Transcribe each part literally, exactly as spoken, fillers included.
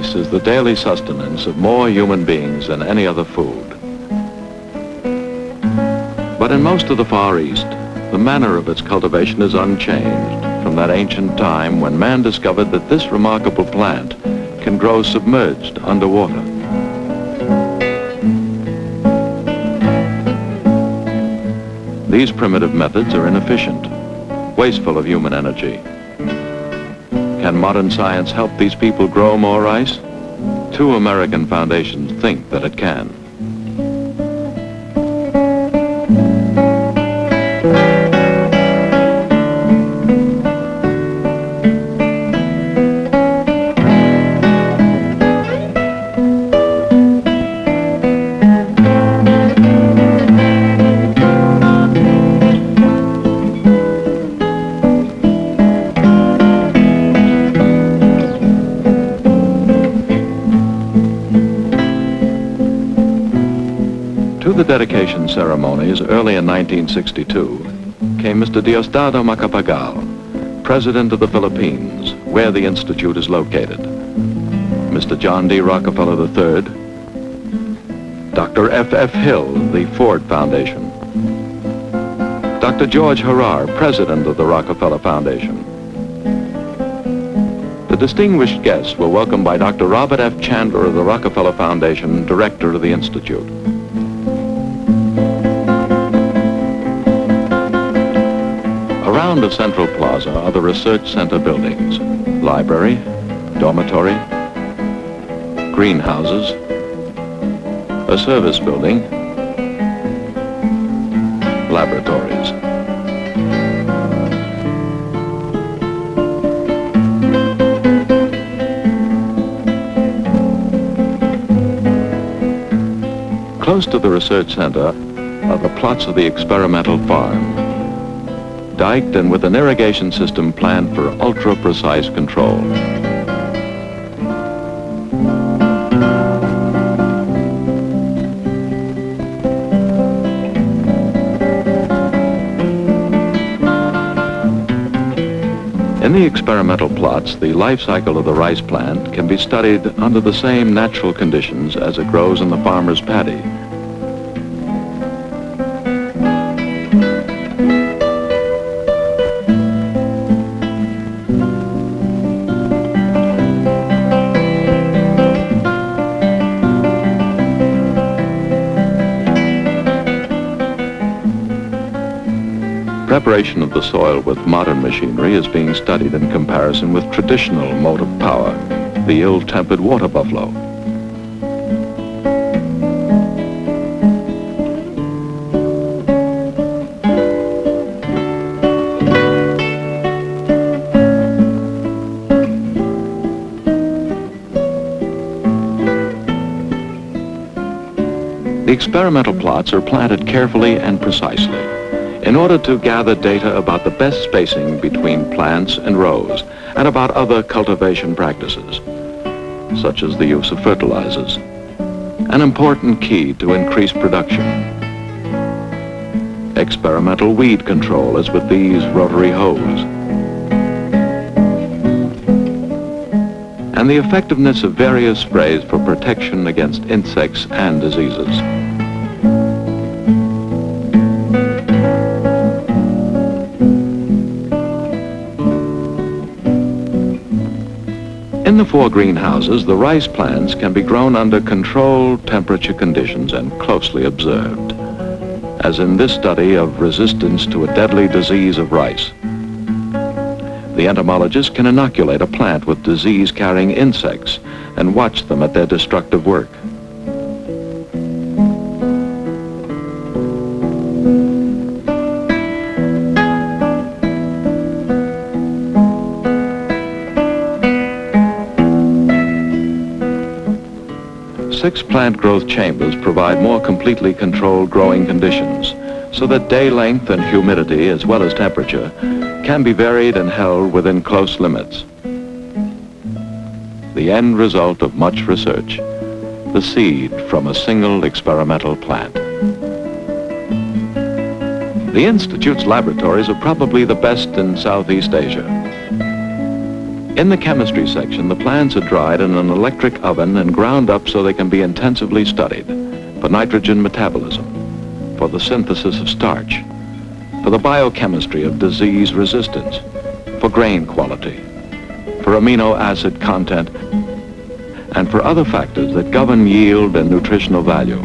rice is the daily sustenance of more human beings than any other food. But in most of the Far East, the manner of its cultivation is unchanged from that ancient time when man discovered that this remarkable plant can grow submerged underwater. These primitive methods are inefficient, wasteful of human energy. Can modern science help these people grow more rice? Two American foundations think that it can. Dedication ceremonies early in nineteen sixty-two came Mister Diosdado Macapagal, President of the Philippines, where the institute is located, Mister John D. Rockefeller the third, Doctor F. F. Hill, the Ford Foundation, Doctor George Harrar, President of the Rockefeller Foundation. The distinguished guests were welcomed by Doctor Robert F. Chandler of the Rockefeller Foundation, Director of the Institute. Around the Central Plaza are the research center buildings, library, dormitory, greenhouses, a service building, laboratories. Close to the research center are the plots of the experimental farm, diked and with an irrigation system planned for ultra-precise control. In the experimental plots, the life cycle of the rice plant can be studied under the same natural conditions as it grows in the farmer's paddy. Preparation of the soil with modern machinery is being studied in comparison with traditional motive power, the ill-tempered water buffalo. The experimental plots are planted carefully and precisely, in order to gather data about the best spacing between plants and rows and about other cultivation practices, such as the use of fertilizers, an important key to increase production. Experimental weed control is with these rotary hoes. And the effectiveness of various sprays for protection against insects and diseases. In the four greenhouses, the rice plants can be grown under controlled temperature conditions and closely observed, as in this study of resistance to a deadly disease of rice. The entomologist can inoculate a plant with disease-carrying insects and watch them at their destructive work. Six plant growth chambers provide more completely controlled growing conditions so that day length and humidity, as well as temperature, can be varied and held within close limits. The end result of much research, the seed from a single experimental plant. The Institute's laboratories are probably the best in Southeast Asia. In the chemistry section, the plans are dried in an electric oven and ground up so they can be intensively studied for nitrogen metabolism, for the synthesis of starch, for the biochemistry of disease resistance, for grain quality, for amino acid content, and for other factors that govern yield and nutritional value.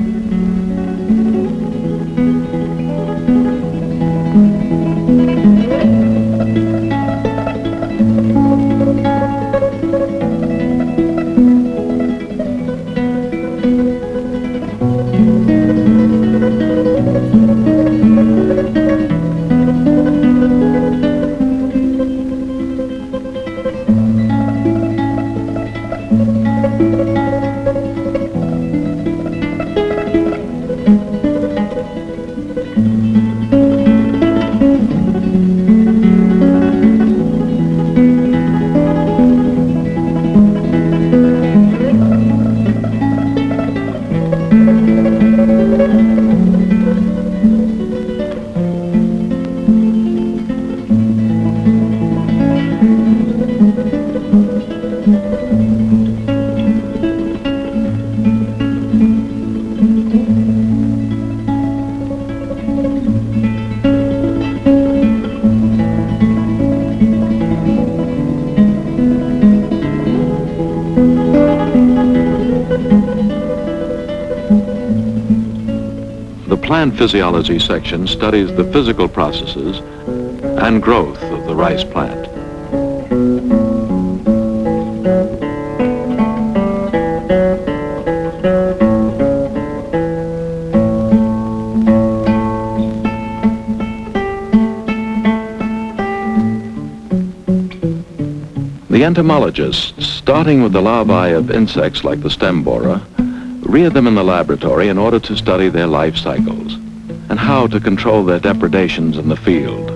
Physiology section studies the physical processes and growth of the rice plant. The entomologists, starting with the larvae of insects like the stem borer, rear them in the laboratory in order to study their life cycles and how to control their depredations in the field.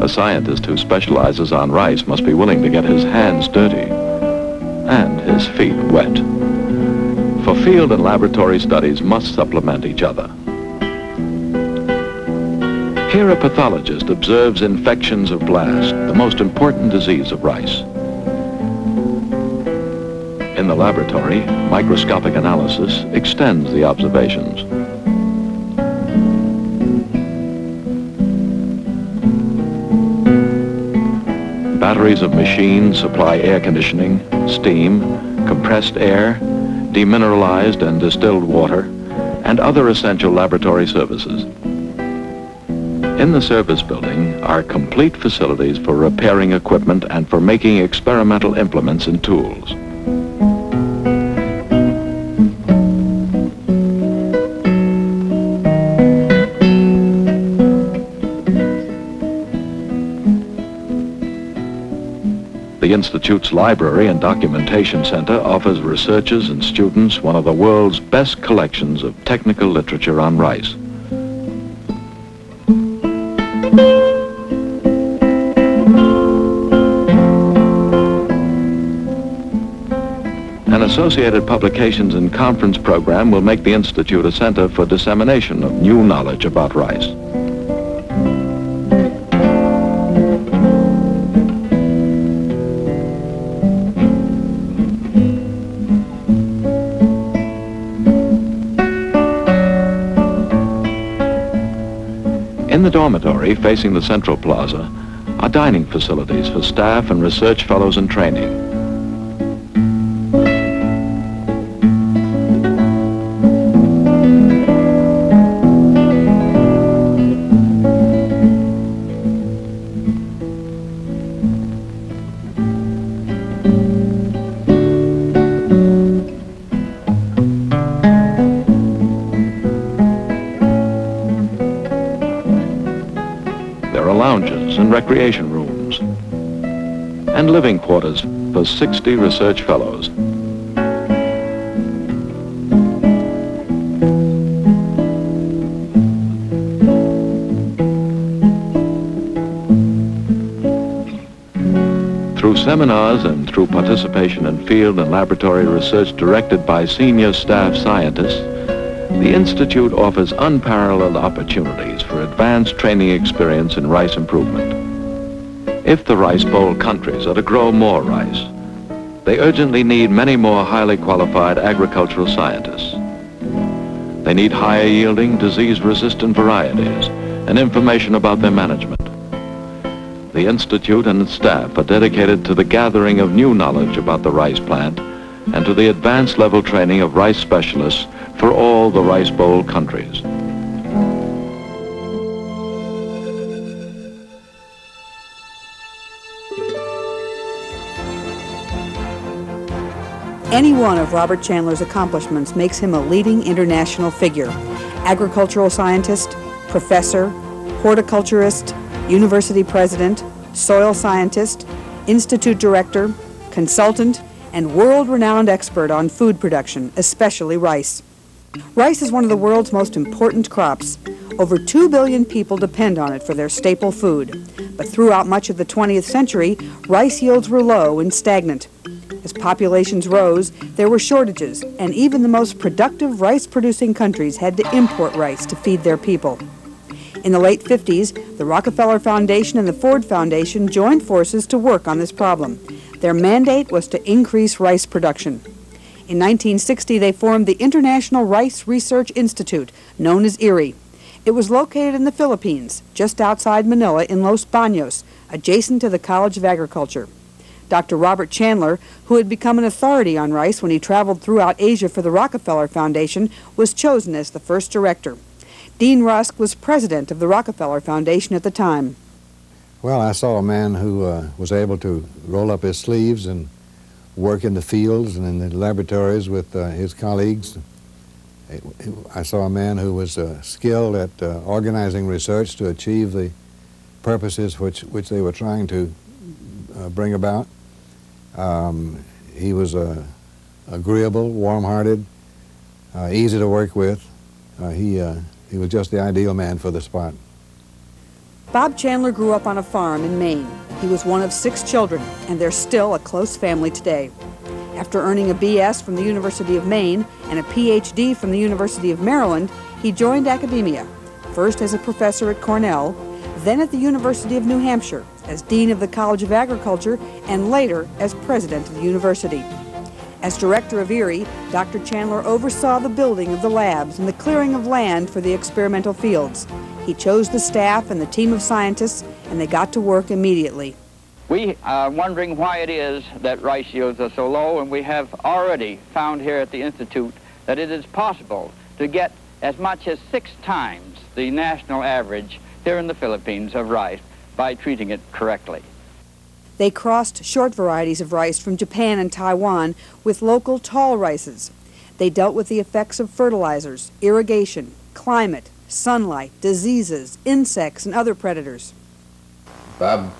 A scientist who specializes on rice must be willing to get his hands dirty and his feet wet, for field and laboratory studies must supplement each other. Here a pathologist observes infections of blast, the most important disease of rice. In the laboratory, microscopic analysis extends the observations. Batteries of machines supply air conditioning, steam, compressed air, demineralized and distilled water, and other essential laboratory services. In the service building are complete facilities for repairing equipment and for making experimental implements and tools. The Institute's Library and Documentation Center offers researchers and students one of the world's best collections of technical literature on rice. An associated publications and conference program will make the Institute a center for dissemination of new knowledge about rice. In the dormitory facing the central plaza are dining facilities for staff and research fellows in training. Recreation rooms and living quarters for sixty research fellows. seminars and through participation in field and laboratory research directed by senior staff scientists, the Institute offers unparalleled opportunities for advanced training experience in rice improvement. If the rice bowl countries are to grow more rice, they urgently need many more highly qualified agricultural scientists. They need higher yielding, disease-resistant varieties and information about their management. The Institute and its staff are dedicated to the gathering of new knowledge about the rice plant and to the advanced level training of rice specialists for all the rice bowl countries. Any one of Robert Chandler's accomplishments makes him a leading international figure: agricultural scientist, professor, horticulturist, university president, soil scientist, institute director, consultant, and world-renowned expert on food production, especially rice. Rice is one of the world's most important crops. Over two billion people depend on it for their staple food. But throughout much of the twentieth century, rice yields were low and stagnant. As populations rose, there were shortages, and even the most productive rice-producing countries had to import rice to feed their people. In the late fifties, the Rockefeller Foundation and the Ford Foundation joined forces to work on this problem. Their mandate was to increase rice production. In nineteen sixty, they formed the International Rice Research Institute, known as I R I. It was located in the Philippines, just outside Manila in Los Baños, adjacent to the College of Agriculture. Doctor Robert Chandler, who had become an authority on rice when he traveled throughout Asia for the Rockefeller Foundation, was chosen as the first director. Dean Rusk was president of the Rockefeller Foundation at the time. Well, I saw a man who uh, was able to roll up his sleeves and work in the fields and in the laboratories with uh, his colleagues. I saw a man who was uh, skilled at uh, organizing research to achieve the purposes which, which they were trying to uh, bring about. Um, he was uh, agreeable, warm-hearted, uh, easy to work with. Uh, he, uh, he was just the ideal man for the spot. Bob Chandler grew up on a farm in Maine. He was one of six children, and they're still a close family today. After earning a B S from the University of Maine and a P H D from the University of Maryland, he joined academia, first as a professor at Cornell, then at the University of New Hampshire as Dean of the College of Agriculture, and later as President of the University. As Director of I R I, Doctor Chandler oversaw the building of the labs and the clearing of land for the experimental fields. He chose the staff and the team of scientists, and they got to work immediately. We are wondering why it is that rice yields are so low, and we have already found here at the Institute that it is possible to get as much as six times the national average here in the Philippines of rice by treating it correctly. They crossed short varieties of rice from Japan and Taiwan with local tall rices. They dealt with the effects of fertilizers, irrigation, climate, sunlight, diseases, insects, and other predators. Bob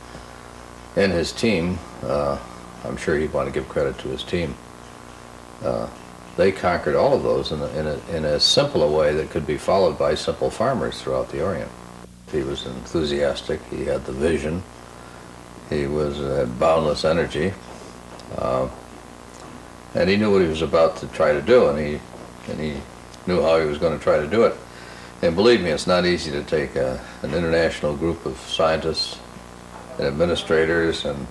and his team, uh, I'm sure he'd want to give credit to his team, uh, they conquered all of those in a, in, a, in a simple a way that could be followed by simple farmers throughout the Orient. He was enthusiastic, he had the vision, he was uh, had boundless energy, uh, and he knew what he was about to try to do, and he, and he knew how he was going to try to do it. And believe me, it's not easy to take a, an international group of scientists and administrators and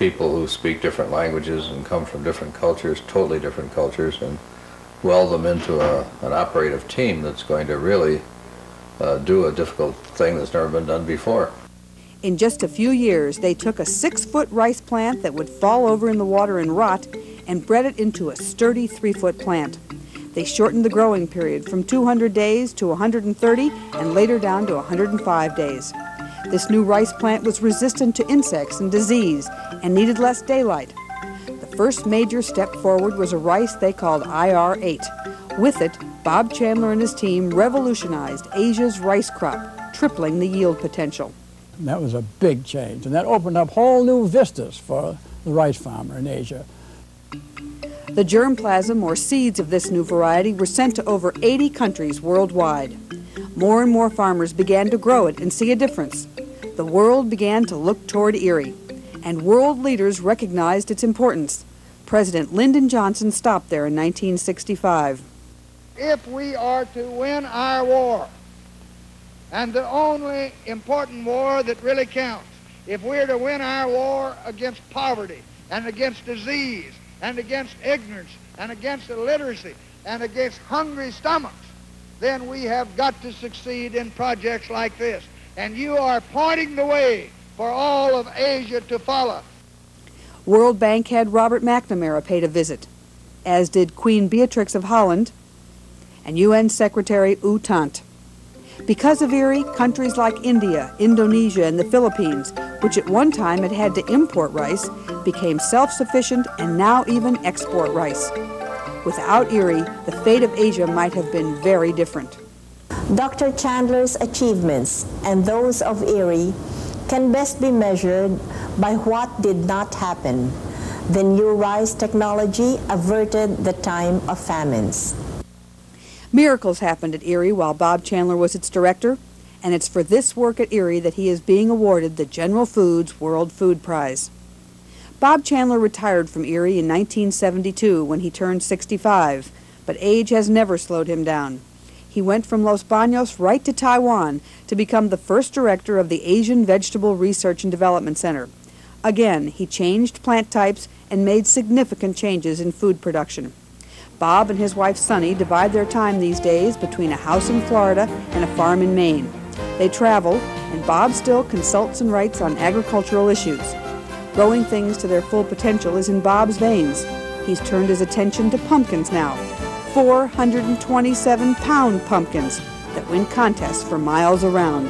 people who speak different languages and come from different cultures, totally different cultures, and weld them into a, an operative team that's going to really Uh, do a difficult thing that's never been done before. In just a few years, they took a six-foot rice plant that would fall over in the water and rot and bred it into a sturdy three-foot plant. They shortened the growing period from two hundred days to one hundred thirty and later down to one hundred five days. This new rice plant was resistant to insects and disease and needed less daylight. The first major step forward was a rice they called I R eight. With it, Bob Chandler and his team revolutionized Asia's rice crop, tripling the yield potential. And that was a big change, and that opened up whole new vistas for the rice farmer in Asia. The germplasm, or seeds, of this new variety were sent to over eighty countries worldwide. More and more farmers began to grow it and see a difference. The world began to look toward I R I, and world leaders recognized its importance. President Lyndon Johnson stopped there in nineteen sixty-five. If we are to win our war, and the only important war that really counts, if we're to win our war against poverty and against disease and against ignorance and against illiteracy and against hungry stomachs, then we have got to succeed in projects like this. And you are pointing the way for all of Asia to follow. World Bank head Robert McNamara paid a visit, as did Queen Beatrix of Holland and U N Secretary U Tant. Because of Erie, countries like India, Indonesia, and the Philippines, which at one time had had to import rice, became self-sufficient and now even export rice. Without Erie, the fate of Asia might have been very different. Doctor Chandler's achievements and those of Erie can best be measured by what did not happen. The new rice technology averted the time of famines. Miracles happened at Erie while Bob Chandler was its director, and it's for this work at Erie that he is being awarded the General Foods World Food Prize. Bob Chandler retired from Erie in nineteen seventy-two when he turned sixty-five, but age has never slowed him down. He went from Los Baños right to Taiwan to become the first director of the Asian Vegetable Research and Development Center. Again, he changed plant types and made significant changes in food production. Bob and his wife Sunny divide their time these days between a house in Florida and a farm in Maine. They travel, and Bob still consults and writes on agricultural issues. Growing things to their full potential is in Bob's veins. He's turned his attention to pumpkins now, four hundred twenty-seven pound pumpkins that win contests for miles around.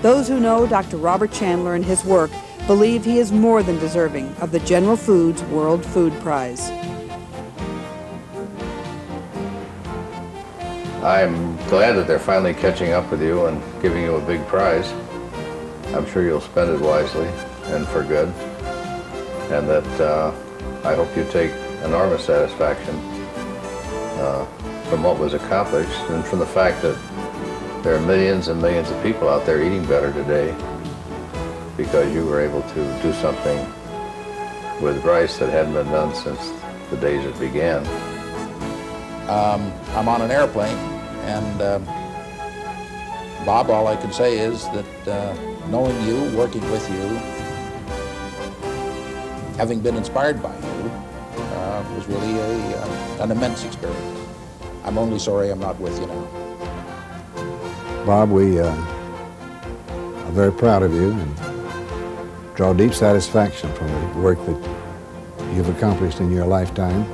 Those who know Doctor Robert Chandler and his work believe he is more than deserving of the General Foods World Food Prize. I'm glad that they're finally catching up with you and giving you a big prize. I'm sure you'll spend it wisely and for good, and that uh, I hope you take enormous satisfaction uh, from what was accomplished and from the fact that there are millions and millions of people out there eating better today because you were able to do something with rice that hadn't been done since the days it began. Um, I'm on an airplane, and uh, Bob, all I can say is that uh, knowing you, working with you, having been inspired by you, uh, was really a, uh, an immense experience. I'm only sorry I'm not with you now. Bob, we uh, are very proud of you and draw deep satisfaction from the work that you've accomplished in your lifetime,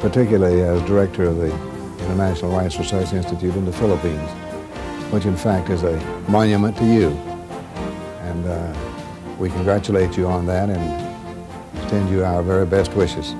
particularly as director of the International Rice Research Institute in the Philippines, which in fact is a monument to you. And uh, we congratulate you on that and extend you our very best wishes.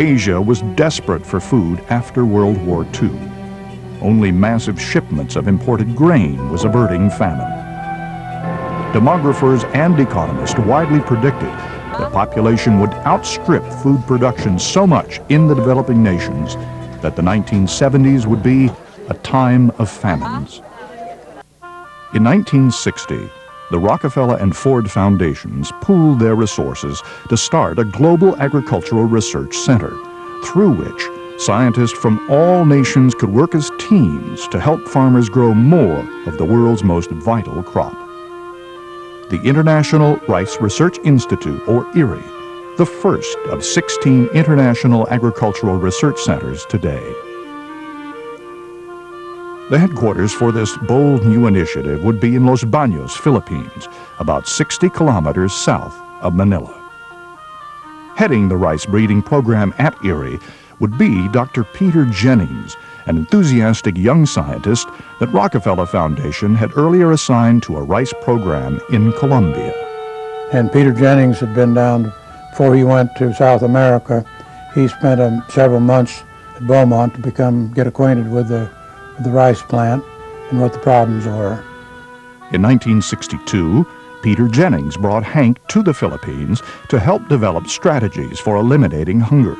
Asia was desperate for food after World War Two. Only massive shipments of imported grain was averting famine. Demographers and economists widely predicted the population would outstrip food production so much in the developing nations that the nineteen seventies would be a time of famines. In nineteen sixty, the Rockefeller and Ford Foundations pooled their resources to start a global agricultural research center, through which scientists from all nations could work as teams to help farmers grow more of the world's most vital crop. The International Rice Research Institute, or I R I, the first of sixteen international agricultural research centers today. The headquarters for this bold new initiative would be in Los Baños, Philippines, about sixty kilometers south of Manila. Heading the rice breeding program at Erie would be Doctor Peter Jennings, an enthusiastic young scientist that Rockefeller Foundation had earlier assigned to a rice program in Colombia. And Peter Jennings had been down, before he went to South America, he spent um, several months Beaumont to become, get acquainted with the, the rice plant and what the problems were. In nineteen sixty-two, Peter Jennings brought Hank to the Philippines to help develop strategies for eliminating hunger.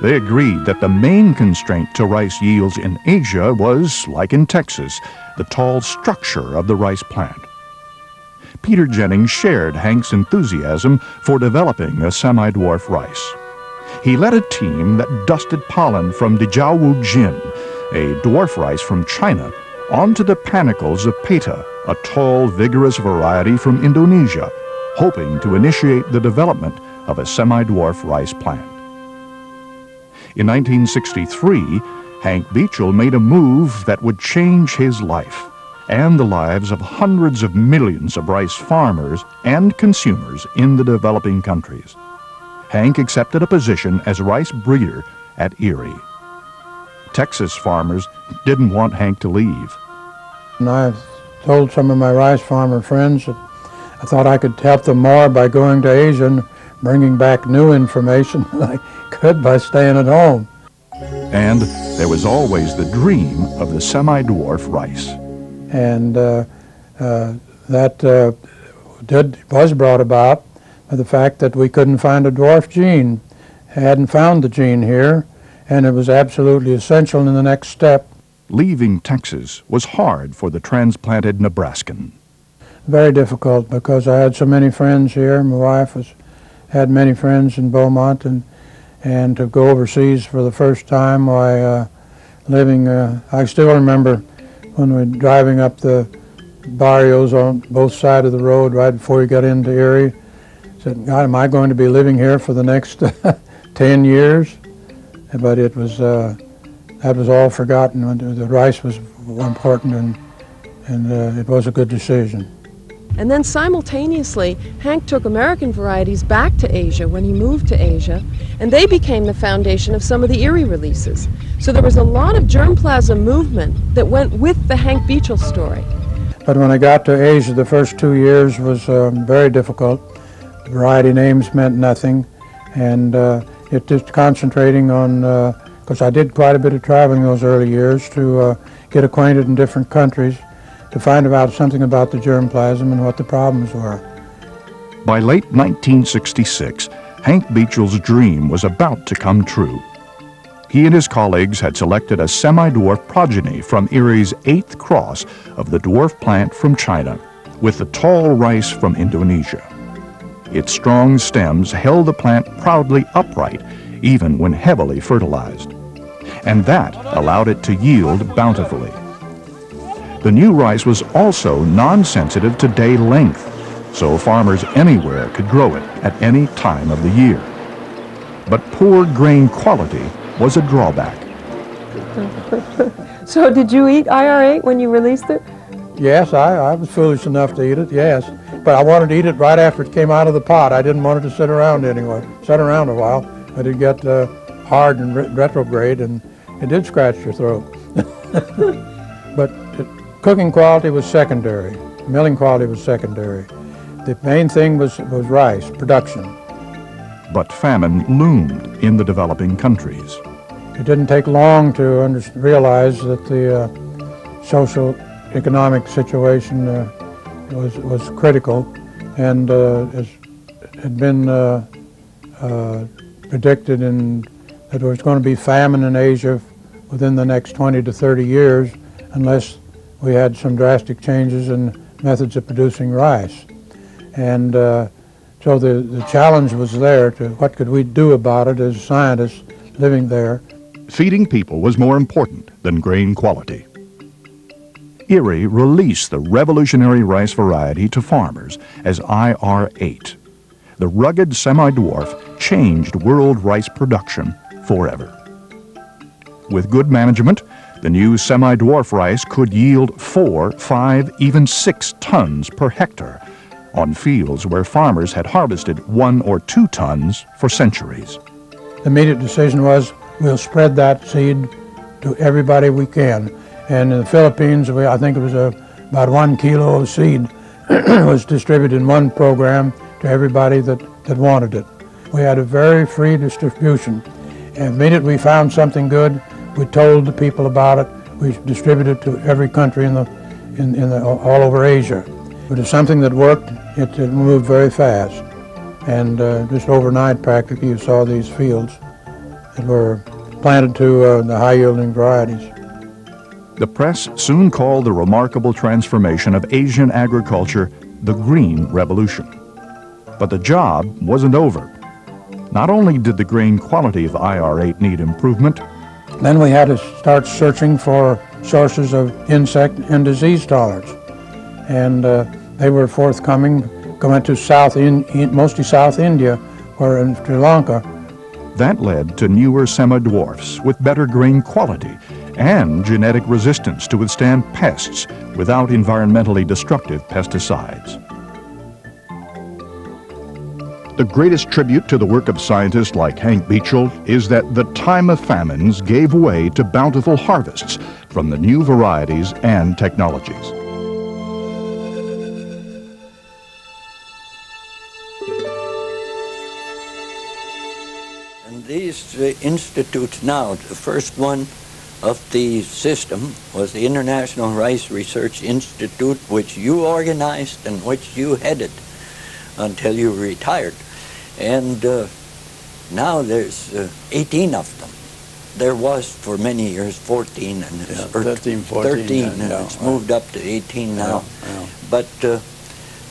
They agreed that the main constraint to rice yields in Asia was, like in Texas, the tall structure of the rice plant. Peter Jennings shared Hank's enthusiasm for developing a semi-dwarf rice. He led a team that dusted pollen from Dee-geo-woo-gen, a dwarf rice from China, onto the panicles of Peta, a tall, vigorous variety from Indonesia, hoping to initiate the development of a semi-dwarf rice plant. In nineteen sixty-three, Hank Beachell made a move that would change his life and the lives of hundreds of millions of rice farmers and consumers in the developing countries. Hank accepted a position as rice breeder at Erie. Texas farmers didn't want Hank to leave. And I told some of my rice farmer friends that I thought I could help them more by going to Asia and bringing back new information than I could by staying at home. And there was always the dream of the semi-dwarf rice. And uh, uh, that uh, did, was brought about by the fact that we couldn't find a dwarf gene. I hadn't found the gene here, and it was absolutely essential in the next step. Leaving Texas was hard for the transplanted Nebraskan. Very difficult, because I had so many friends here. My wife was, had many friends in Beaumont, and, and to go overseas for the first time, I, uh, living, uh, I still remember when we were driving up the barrios on both sides of the road right before we got into Erie. I said, God, am I going to be living here for the next ten years? But it was, uh, that was all forgotten. When the rice was important, and, and uh, it was a good decision. And then simultaneously, Hank took American varieties back to Asia when he moved to Asia, and they became the foundation of some of the Erie releases. So there was a lot of germplasm movement that went with the Hank Beachell story. But when I got to Asia, the first two years was um, very difficult. Variety names meant nothing, and uh, it just concentrating on, because uh, I did quite a bit of traveling those early years to uh, get acquainted in different countries, to find out something about the germplasm and what the problems were. By late nineteen sixty-six, Hank Beachell's dream was about to come true. He and his colleagues had selected a semi-dwarf progeny from Erie's eighth cross of the dwarf plant from China with the tall rice from Indonesia. Its strong stems held the plant proudly upright, even when heavily fertilized, and that allowed it to yield bountifully. The new rice was also non-sensitive to day length, so farmers anywhere could grow it at any time of the year. But poor grain quality was a drawback. So did you eat I R eight when you released it? Yes, I, I was foolish enough to eat it, yes. But I wanted to eat it right after it came out of the pot. I didn't want it to sit around anyway. Sat around a while, but it got uh, hard and re retrograde, and it did scratch your throat. But it, cooking quality was secondary. Milling quality was secondary. The main thing was, was rice production. But famine loomed in the developing countries. It didn't take long to under realize that the uh, social, economic situation uh, was was critical, and uh, as had been uh, uh, predicted in, that there was going to be famine in Asia within the next twenty to thirty years unless we had some drastic changes in methods of producing rice. And uh, so the, the challenge was there to what could we do about it as scientists living there. Feeding people was more important than grain quality. Erie released the revolutionary rice variety to farmers as I R eight. The rugged semi-dwarf changed world rice production forever. With good management, the new semi-dwarf rice could yield four, five, even six tons per hectare on fields where farmers had harvested one or two tons for centuries. The immediate decision was, we'll spread that seed to everybody we can. And in the Philippines, we, I think it was a, about one kilo of seed was distributed in one program to everybody that, that wanted it. We had a very free distribution. And the minute we found something good, we told the people about it. We distributed it to every country in the, in, in the, all over Asia. But it's something that worked. It, it moved very fast. And uh, just overnight, practically, you saw these fields that were planted to uh, the high-yielding varieties. The press soon called the remarkable transformation of Asian agriculture the Green Revolution. But the job wasn't over. Not only did the grain quality of I R eight need improvement, then we had to start searching for sources of insect and disease tolerance. And uh, they were forthcoming, going to South in, in, mostly South India or in Sri Lanka. That led to newer semi-dwarfs with better grain quality and genetic resistance to withstand pests without environmentally destructive pesticides. The greatest tribute to the work of scientists like Hank Beachell is that the time of famines gave way to bountiful harvests from the new varieties and technologies. And these institutes now, the first one of the system was the International Rice Research Institute, which you organized and which you headed until you retired. And uh, now there's uh, eighteen of them. There was for many years fourteen, and it's, yeah, thirteen, fourteen, thirteen, and, and now, it's moved up to eighteen now. Yeah, yeah. But uh,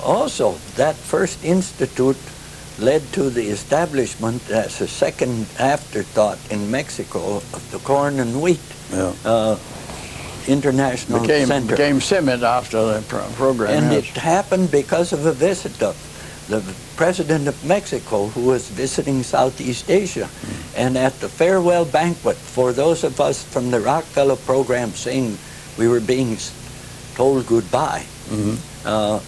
also that first institute led to the establishment as a second afterthought in Mexico of the corn and wheat, yeah, uh, international became, center. Became CIMIT after the pro program. And yes, it happened because of a visit of the president of Mexico, who was visiting Southeast Asia. Mm. And at the farewell banquet, for those of us from the Rockefeller program saying we were being told goodbye, mm-hmm, uh,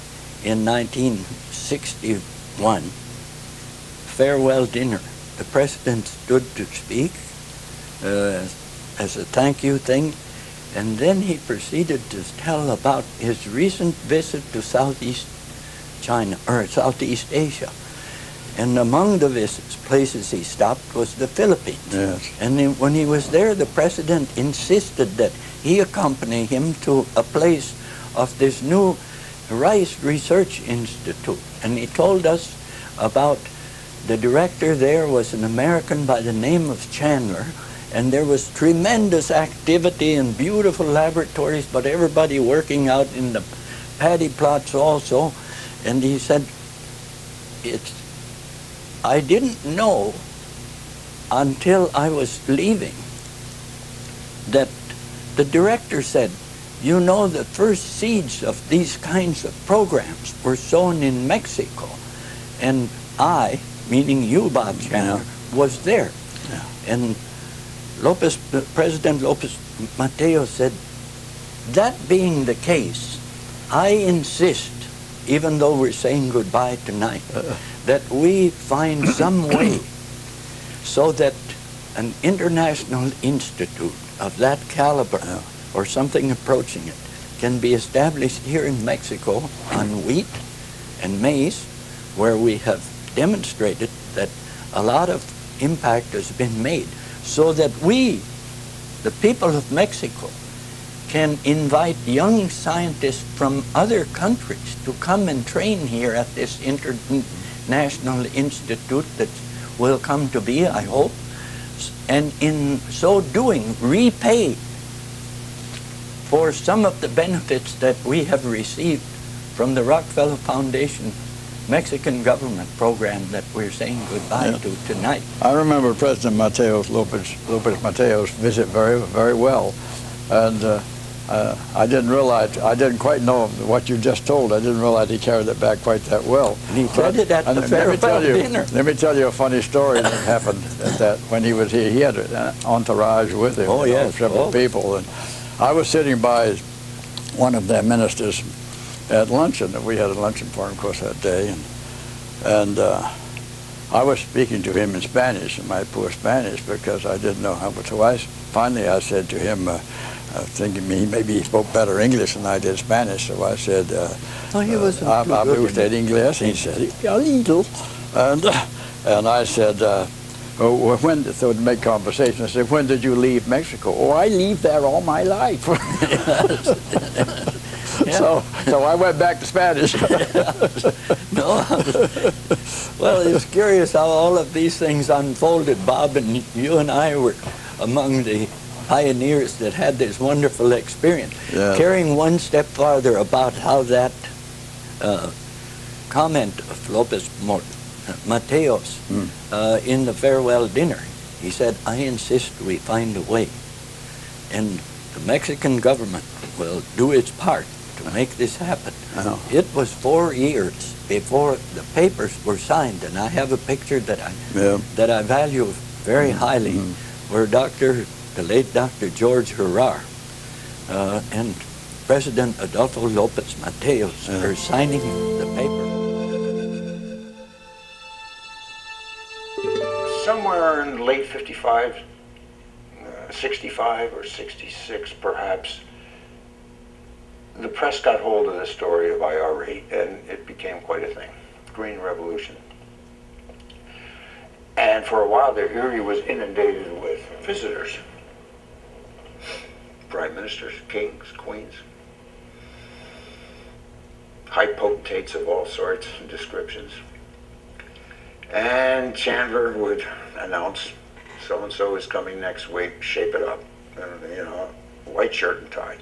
in nineteen sixty-one, farewell dinner, the president stood to speak uh, as a thank you thing, and then he proceeded to tell about his recent visit to Southeast China, or Southeast Asia. And among the visits, places he stopped was the Philippines. Yes. And then when he was there, the president insisted that he accompany him to a place of this new Rice Research Institute. And he told us about the director there was an American by the name of Chandler, and there was tremendous activity and beautiful laboratories, but everybody working out in the paddy plots also. And he said, it's, I didn't know until I was leaving that the director said, you know, the first seeds of these kinds of programs were sown in Mexico, and I, meaning you, Bob Chandler, yeah, was there. Yeah. And Lopez, President Lopez Mateos said, that being the case, I insist, even though we're saying goodbye tonight, uh, that we find some way so that an international institute of that caliber, yeah, or something approaching it, can be established here in Mexico on wheat and maize, where we have demonstrated that a lot of impact has been made, so that we, the people of Mexico, can invite young scientists from other countries to come and train here at this international institute that will come to be, I hope, and in so doing repay for some of the benefits that we have received from the Rockefeller Foundation Mexican government program that we're saying goodbye, yeah, to tonight. I remember President Mateos, Lopez, Lopez Mateos visit very, very well, and uh, uh, I didn't realize, I didn't quite know what you just told. I didn't realize he carried it back quite that well. And he but, did it at the farewell dinner. Let me tell you a funny story that happened at that when he was here. He had an entourage with him. Oh yes, several oh. people, and I was sitting by one of their ministers at luncheon, and we had a luncheon for him, of course, that day, and, and uh, I was speaking to him in Spanish, in my poor Spanish, because I didn't know how much. So I, finally I said to him, uh, uh, thinking me, maybe he spoke better English than I did Spanish, so I said, uh, oh, he wasn't uh, I, I used that English, he said, a little, and, and I said, uh, oh, when did, so to make conversation, I said, when did you leave Mexico? Oh, I lived there all my life. Yeah. So, so I went back to Spanish. No, well, it's curious how all of these things unfolded, Bob, and you and I were among the pioneers that had this wonderful experience. Yeah. Carrying one step farther about how that uh, comment of Lopez Mateos mm. uh, in the farewell dinner, he said, I insist we find a way. And the Mexican government will do its part to make this happen. Oh. It was four years before the papers were signed, and I have a picture that I yeah. that I value very highly, mm-hmm. where Doctor the late Doctor George Harrar uh, and President Adolfo Lopez Mateos yeah. are signing the paper. Somewhere in late fifty-five, uh, sixty-five or sixty-six, perhaps. The press got hold of the story of I R eight, and it became quite a thing, Green Revolution. And for a while there, Erie was inundated with visitors, prime ministers, kings, queens, high potentates of all sorts and descriptions. And Chandler would announce, so-and-so is coming next week, shape it up, and, you know, white shirt and tie.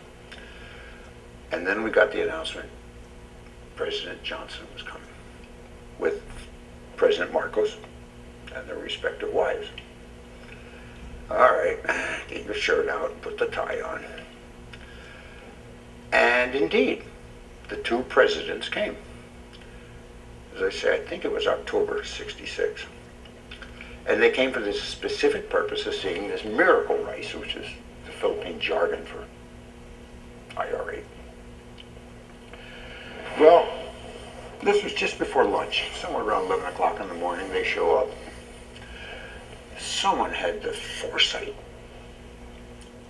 And then we got the announcement President Johnson was coming with President Marcos and their respective wives. All right, get your shirt out, put the tie on. And indeed, the two presidents came. As I say, I think it was October sixty-six. And they came for this specific purpose of seeing this miracle rice, which is the Philippine jargon for I R eight. Well, this was just before lunch, somewhere around eleven o'clock in the morning, they show up. Someone had the foresight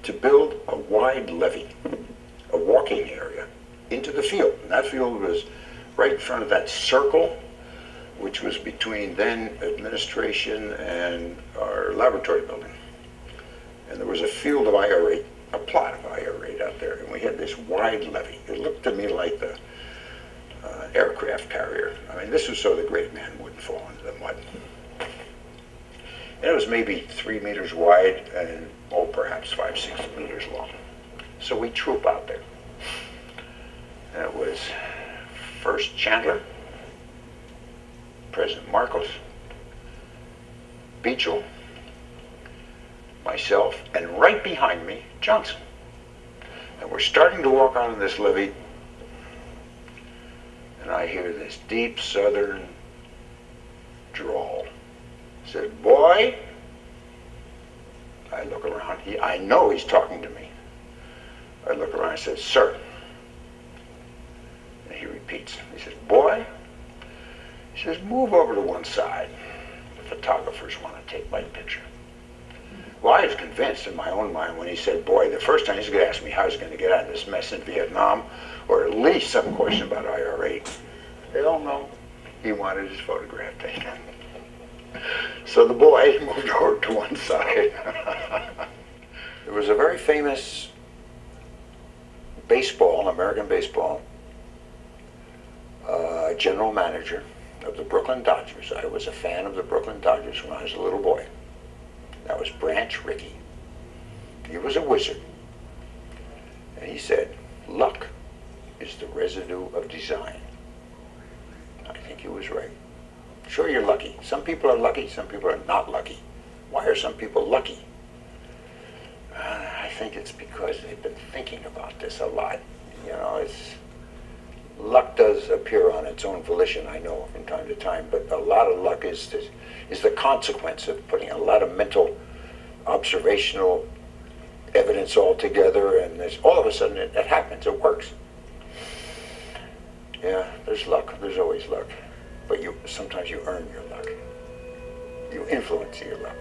to build a wide levee, a walking area, into the field. And that field was right in front of that circle, which was between then administration and our laboratory building. And there was a field of I R eight, a plot of I R eight out there, and we had this wide levee. It looked to me like the Uh, aircraft carrier. I mean, this was so the great man wouldn't fall into the mud. And it was maybe three meters wide and, oh, perhaps five, six meters long. So we troop out there. And it was first Chandler, President Marcos, Beachell, myself, and right behind me, Johnson. And we're starting to walk out on this levee, and I hear this deep southern drawl. I said, boy, I look around. He, I know he's talking to me. I look around, I said, sir. And he repeats. He says, boy. He says, move over to one side. The photographers want to take my picture. Well, I was convinced in my own mind when he said, boy, the first time he's going to ask me how he's going to get out of this mess in Vietnam, or at least some question about I R eight. They all know he wanted his photograph taken. So the boy moved over to one side. There was a very famous baseball, American baseball, uh, general manager of the Brooklyn Dodgers. I was a fan of the Brooklyn Dodgers when I was a little boy. That was Branch Rickey. He was a wizard. And he said, luck is the residue of design. I think he was right. Sure, you're lucky. Some people are lucky, some people are not lucky. Why are some people lucky? Uh, I think it's because they've been thinking about this a lot. You know, it's, luck does appear on its own volition, I know, from time to time, but a lot of luck is this, is the consequence of putting a lot of mental, observational evidence all together, and there's, all of a sudden it, it happens, it works. Yeah, there's luck, there's always luck, but you sometimes you earn your luck. You influence your luck,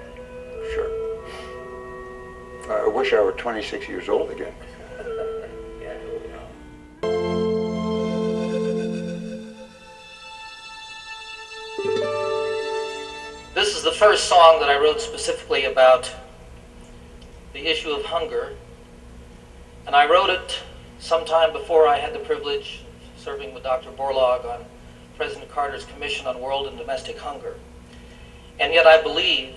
sure. I wish I were twenty-six years old again. This is the first song that I wrote specifically about the issue of hunger. And I wrote it sometime before I had the privilege of serving with Doctor Borlaug on President Carter's Commission on World and Domestic Hunger. And yet I believe,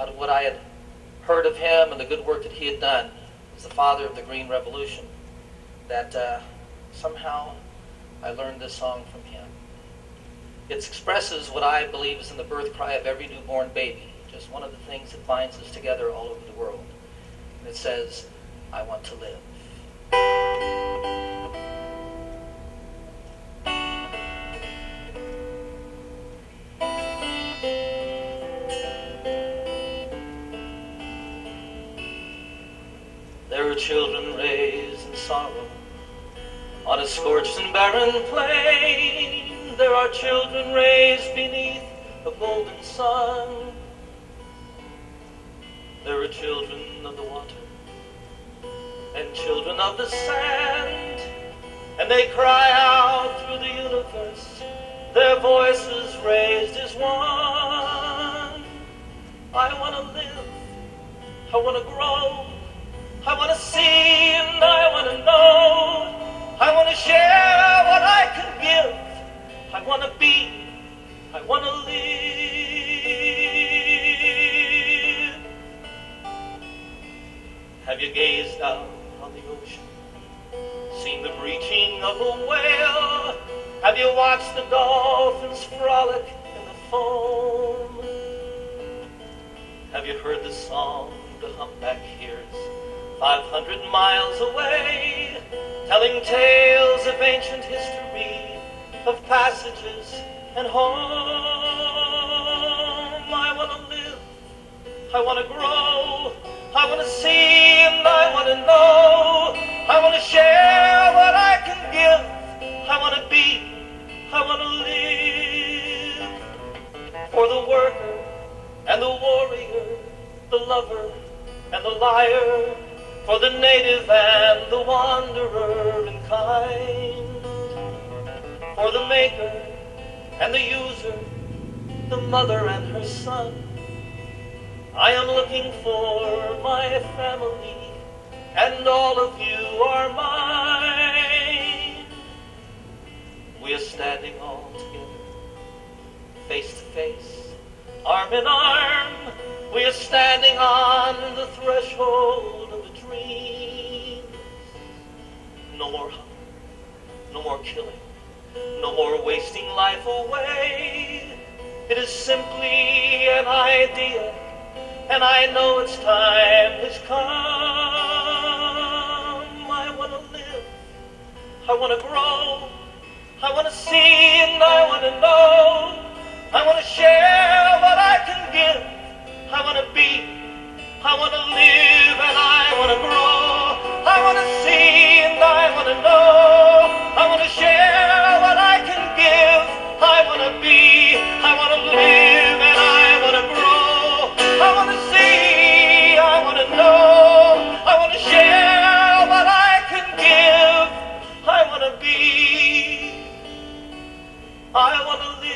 out of what I had heard of him and the good work that he had done as the father of the Green Revolution, that uh, somehow I learned this song from him. It expresses what I believe is in the birth cry of every newborn baby, just one of the things that binds us together all over the world. And it says, I want to live. There are children raised in sorrow on a scorched and barren plain. There are children raised beneath the golden sun. There are children of the water and children of the sand, and they cry out through the universe, their voices raised as one. I want to live, I want to grow, I want to see and I want to know, I want to share what I can give, I want to be, I want to live. Have you gazed out on the ocean, seen the breaching of a whale? Have you watched the dolphins frolic in the foam? Have you heard the song the humpback hears five hundred miles away, telling tales of ancient history, of passages and home? I want to live, I want to grow, I want to see and I want to know, I want to share what I can give, I want to be, I want to live. For the worker and the warrior, the lover and the liar, for the native and the wanderer and kind, for the maker and the user, the mother and her son. I am looking for my family, and all of you are mine. We are standing all together, face to face, arm in arm. We are standing on the threshold. No more hunger, no more killing, no more wasting life away. It is simply an idea, and I know its time has come. I want to live, I want to grow, I want to see and I want to know, I want to share what I can give, I want to be, I want to live, and I want to grow, I want to see, I want to know, I want to share what I can give, I want to be, I want to live, and I want to grow, I want to see, I want to know, I want to share what I can give, I want to be, I want to live,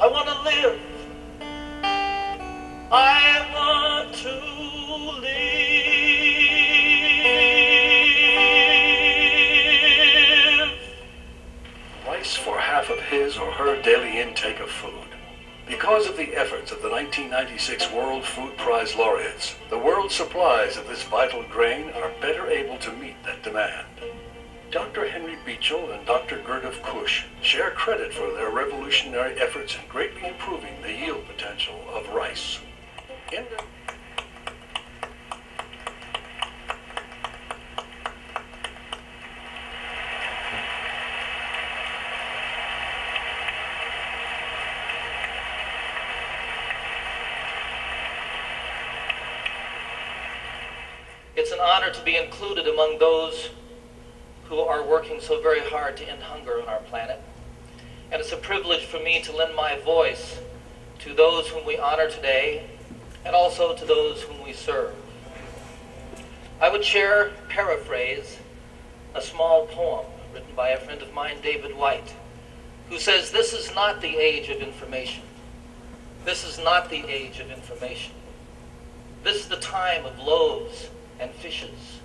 I want to live, I want to live. Rice for half of his or her daily intake of food. Because of the efforts of the nineteen ninety-six World Food Prize laureates, the world's supplies of this vital grain are better able to meet that demand. Doctor Henry Beachell and Doctor Gurdev Khush share credit for their revolutionary efforts in greatly improving the yield potential of rice. In the it's an honor to be included among those who are working so very hard to end hunger on our planet. And it's a privilege for me to lend my voice to those whom we honor today, and also to those whom we serve. I would share, paraphrase, a small poem written by a friend of mine, David White, who says this is not the age of information. This is not the age of information. This is the time of loaves and fishes.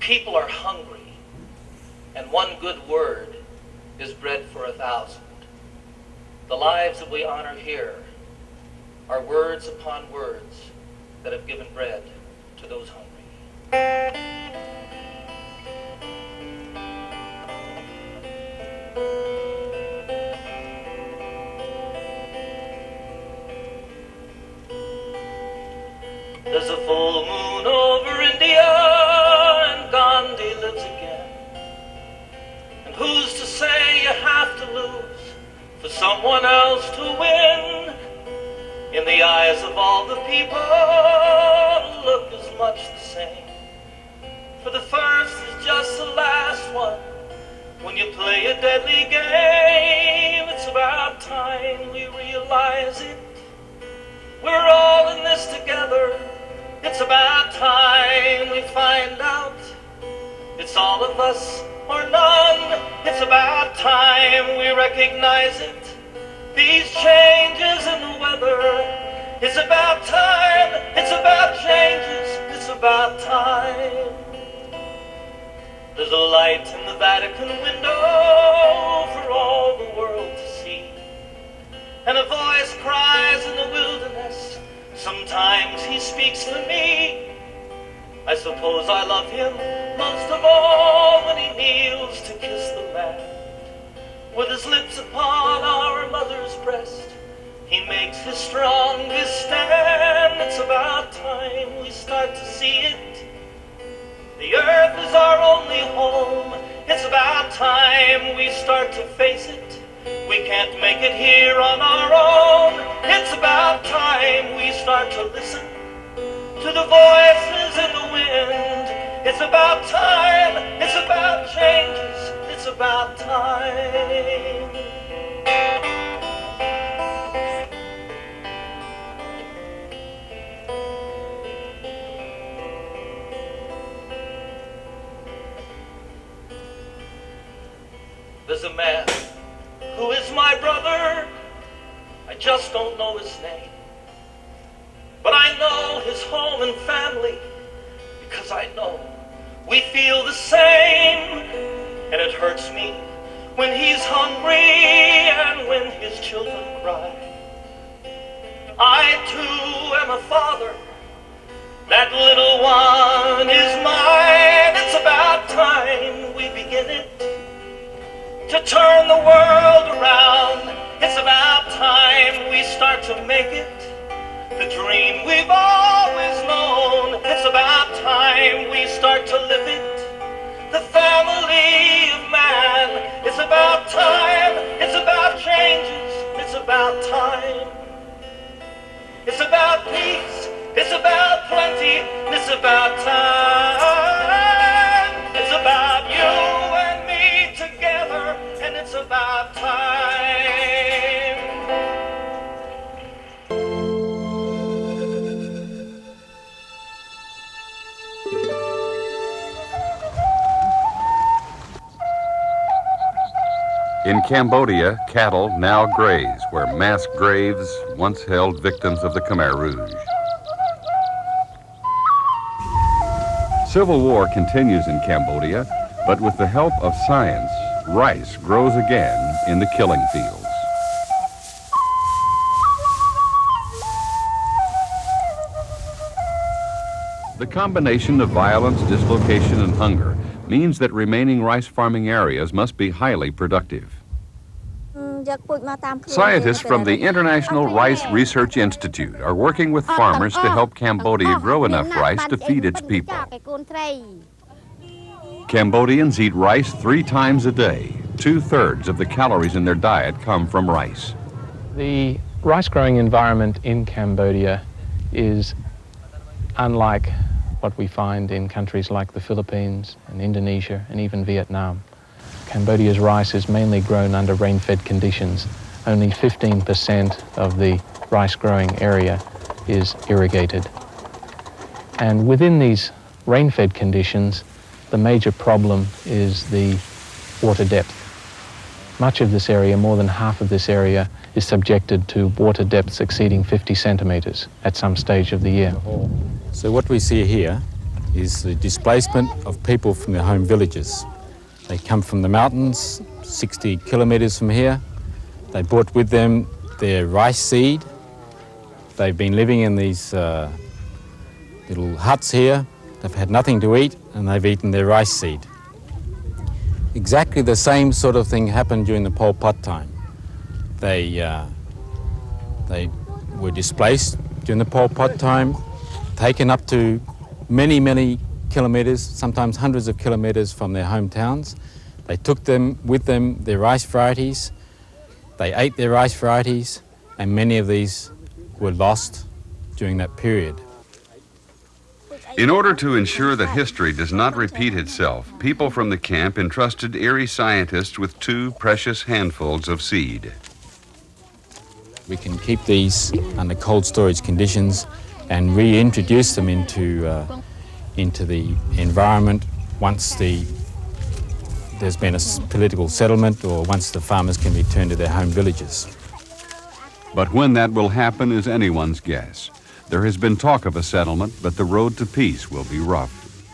People are hungry, and one good word is bread for a thousand. The lives that we honor here are words upon words that have given bread to those hungry. There's a full moon over India, and Gandhi lives again. And who's to say you have to lose for someone else to win? In the eyes of all the people, look is much the same. For the first is just the last one. When you play a deadly game, it's about time we realize it. We're all in this together. It's about time we find out. It's all of us or none. It's about time we recognize it. These changes in the weather. It's about time. It's about changes. It's about time. There's a light in the Vatican window for all the world to see. And a voice cries in the wilderness. Sometimes he speaks to me. I suppose I love him most of all when he kneels to kiss the land. With his lips upon our mother's breast, he makes his strongest stand. It's about time we start to see it. The earth is our only home. It's about time we start to face it. We can't make it here on our own. It's about time we start to listen to the voices in the wind. It's about time. It's about changes. It's about time. There's a man who is my brother, I just don't know his name. But I know his home and family, because I know we feel the same. And it hurts me when he's hungry and when his children cry. I too am a father, that little one is mine. It's about time we begin it. To turn the world around, it's about time we start to make it the dream we've always known. It's about time we start to live it, the family of man. It's about time. It's about changes. It's about time. It's about peace. It's about plenty. It's about time. It's about you. It's about time. In Cambodia, cattle now graze where mass graves once held victims of the Khmer Rouge. Civil war continues in Cambodia, but with the help of science, rice grows again in the killing fields. The combination of violence, dislocation, and hunger means that remaining rice farming areas must be highly productive. Scientists from the International Rice Research Institute are working with farmers to help Cambodia grow enough rice to feed its people. Cambodians eat rice three times a day. Two-thirds of the calories in their diet come from rice. The rice-growing environment in Cambodia is unlike what we find in countries like the Philippines and Indonesia and even Vietnam. Cambodia's rice is mainly grown under rain-fed conditions. Only fifteen percent of the rice-growing area is irrigated. And within these rain-fed conditions, the major problem is the water depth. Much of this area, more than half of this area, is subjected to water depths exceeding fifty centimetres at some stage of the year. So what we see here is the displacement of people from their home villages. They come from the mountains, sixty kilometres from here. They brought with them their rice seed. They've been living in these uh, little huts here. They've had nothing to eat, and they've eaten their rice seed. Exactly the same sort of thing happened during the Pol Pot time. They, uh, they were displaced during the Pol Pot time, taken up to many, many kilometres, sometimes hundreds of kilometres from their hometowns. They took them with them their rice varieties. They ate their rice varieties, and many of these were lost during that period. In order to ensure that history does not repeat itself, people from the camp entrusted Erie scientists with two precious handfuls of seed. We can keep these under cold storage conditions and reintroduce them into, uh, into the environment once the, there's been a political settlement or once the farmers can return to their home villages. But when that will happen is anyone's guess. There has been talk of a settlement, but the road to peace will be rough.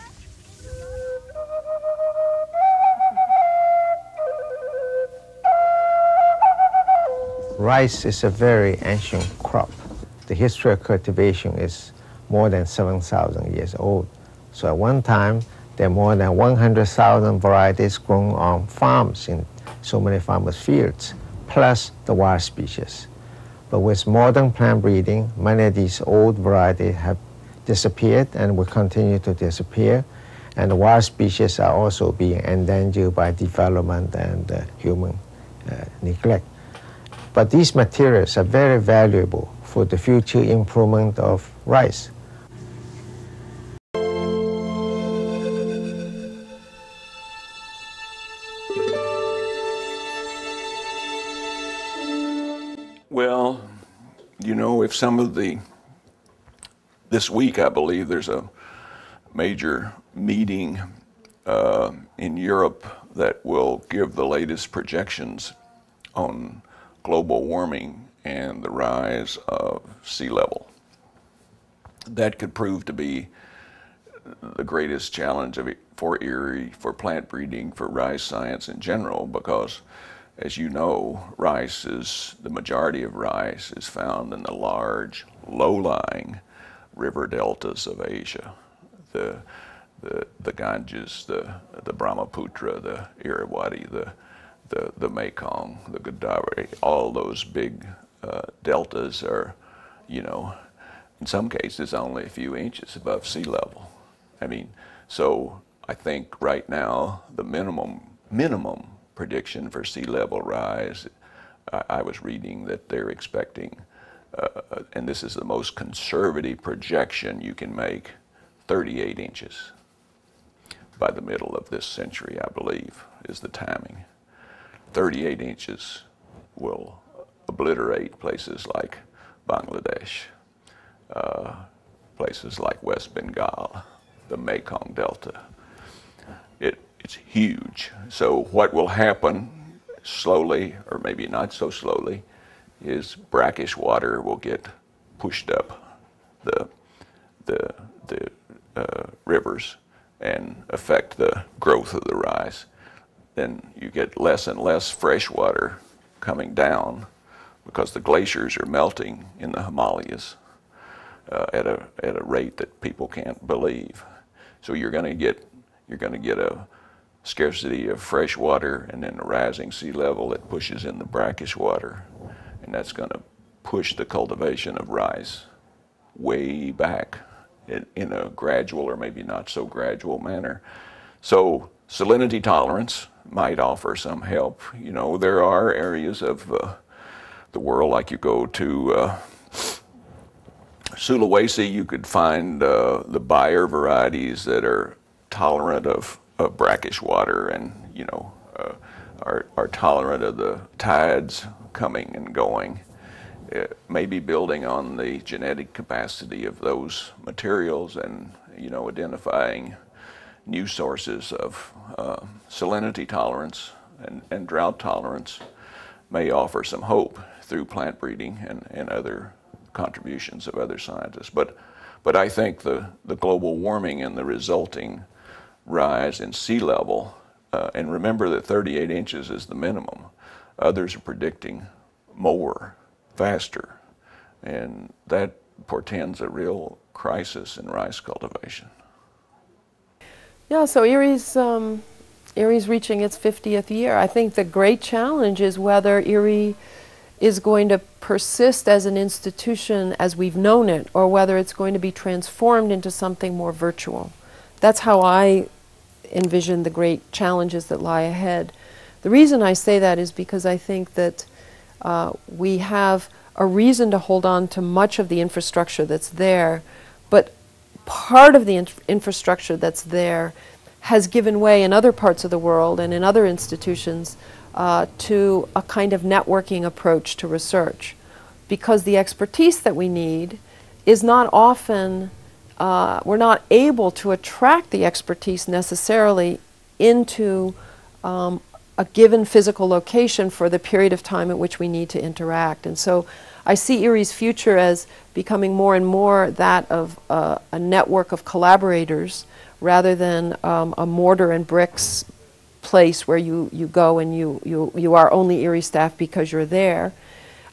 Rice is a very ancient crop. The history of cultivation is more than seven thousand years old. So at one time, there were more than one hundred thousand varieties grown on farms in so many farmers' fields, plus the wild species. But with modern plant breeding, many of these old varieties have disappeared and will continue to disappear. And the wild species are also being endangered by development and uh, human uh, neglect. But these materials are very valuable for the future improvement of rice. If some of the, this week I believe there's a major meeting uh, in Europe that will give the latest projections on global warming and the rise of sea level. That could prove to be the greatest challenge of it for Erie, for plant breeding, for rice science in general, because as you know, rice is, the majority of rice is found in the large, low-lying river deltas of Asia. The, the, the Ganges, the, the Brahmaputra, the Irrawaddy, the, the, the Mekong, the Godavari, all those big uh, deltas are, you know, in some cases only a few inches above sea level. I mean, so I think right now the minimum, minimum, prediction for sea level rise, I, I was reading that they're expecting, uh, and this is the most conservative projection you can make, thirty-eight inches by the middle of this century, I believe, is the timing. thirty-eight inches will obliterate places like Bangladesh, uh, places like West Bengal, the Mekong Delta. It, It's huge. So what will happen slowly, or maybe not so slowly, is brackish water will get pushed up the, the, the uh, rivers and affect the growth of the rice. Then you get less and less fresh water coming down because the glaciers are melting in the Himalayas uh, at, a, at a rate that people can't believe. So you're going to get, you're going to get a scarcity of fresh water and then the rising sea level that pushes in the brackish water, and that's going to push the cultivation of rice way back in, in a gradual or maybe not so gradual manner. So salinity tolerance might offer some help. You know, there are areas of uh, the world, like you go to uh, Sulawesi, you could find uh, the Bayer varieties that are tolerant of Of brackish water, and you know uh, are, are tolerant of the tides coming and going, uh, maybe building on the genetic capacity of those materials and you know identifying new sources of uh, salinity tolerance and, and drought tolerance may offer some hope through plant breeding and, and other contributions of other scientists. But, but I think the, the global warming and the resulting rise in sea level, uh, and remember that thirty-eight inches is the minimum. Others are predicting more, faster, and that portends a real crisis in rice cultivation. Yeah, so Erie's, um, Erie's reaching its fiftieth year. I think the great challenge is whether Erie is going to persist as an institution as we've known it, or whether it's going to be transformed into something more virtual. That's how I envision the great challenges that lie ahead. The reason I say that is because I think that uh, we have a reason to hold on to much of the infrastructure that's there, but part of the in infrastructure that's there has given way in other parts of the world and in other institutions uh, to a kind of networking approach to research, because the expertise that we need is not often, uh, we're not able to attract the expertise necessarily into um, a given physical location for the period of time at which we need to interact. And so I see Erie's future as becoming more and more that of uh, a network of collaborators rather than um, a mortar and bricks place where you, you go and you, you, you are only Erie staff because you're there.